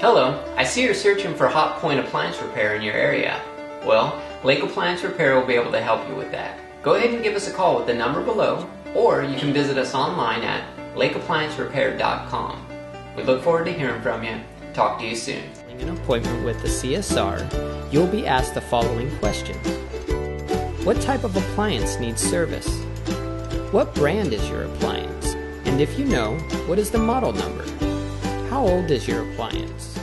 Hello, I see you're searching for Hotpoint appliance repair in your area. Well, Lake Appliance Repair will be able to help you with that. Go ahead and give us a call with the number below, or you can visit us online at lakeappliancerepair.com. We look forward to hearing from you. Talk to you soon. In an appointment with the CSR, you'll be asked the following questions. What type of appliance needs service? What brand is your appliance? And if you know, what is the model number? How old is your appliance?